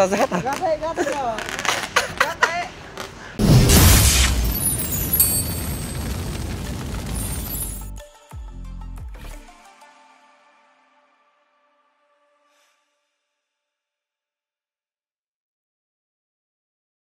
Zazeta.